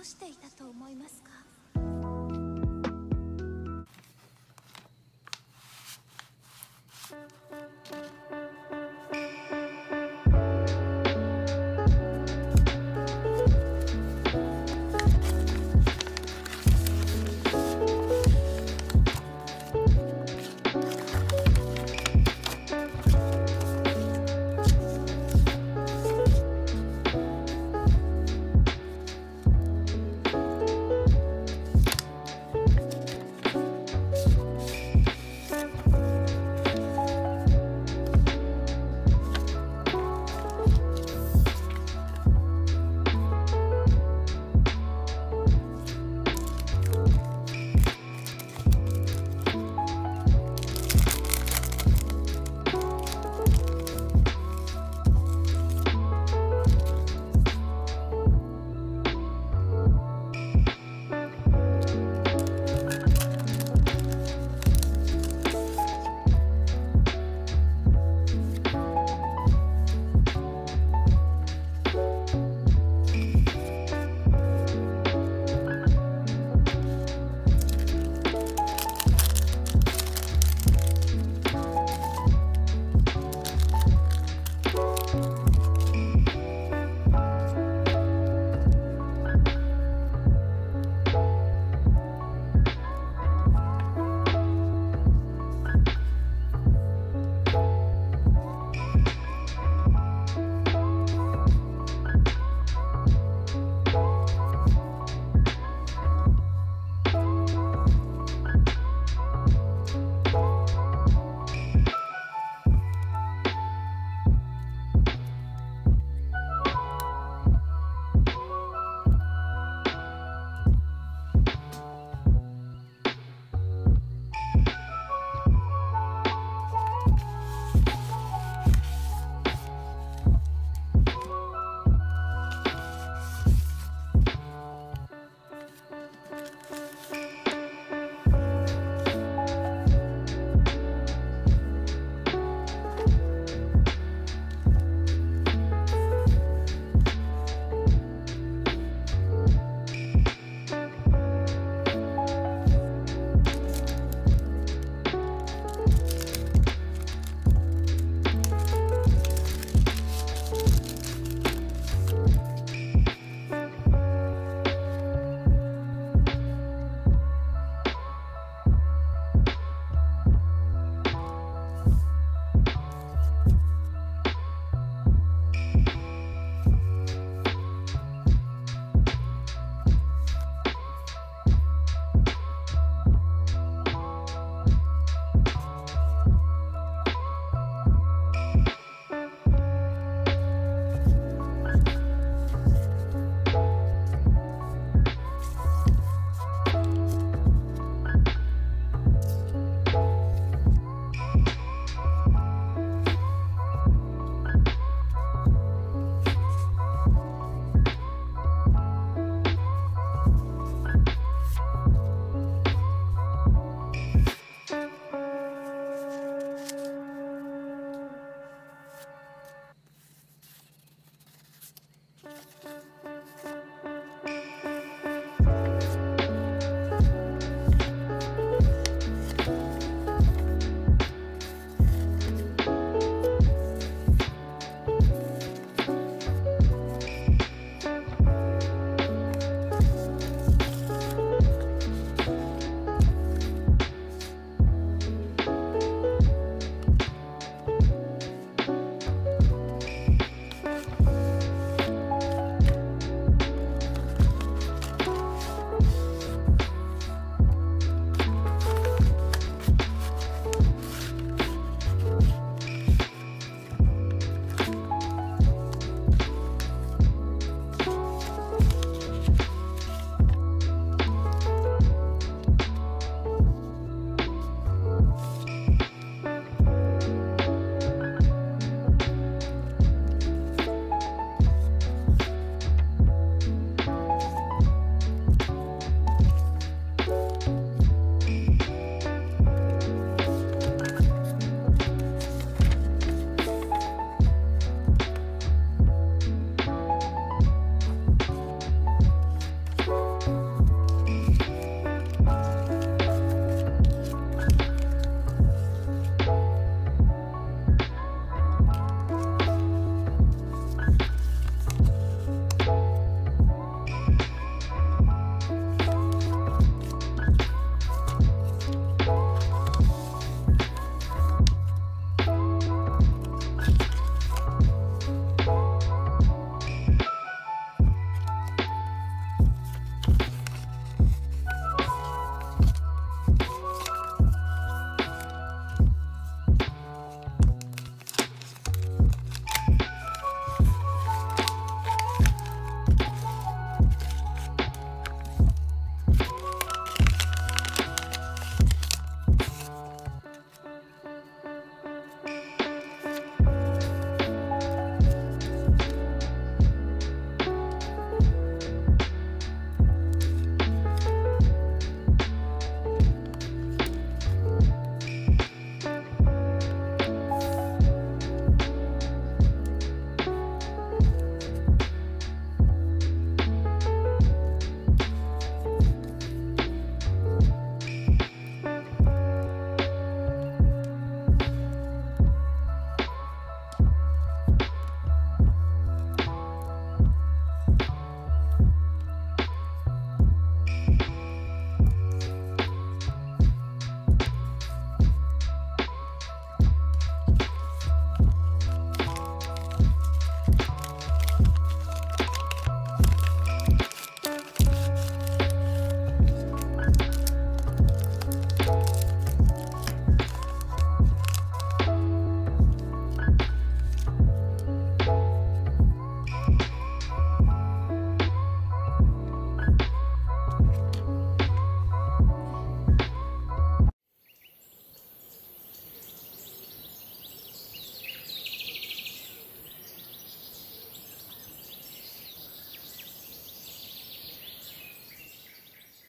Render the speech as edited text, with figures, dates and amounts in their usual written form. どうしていたと思いますか？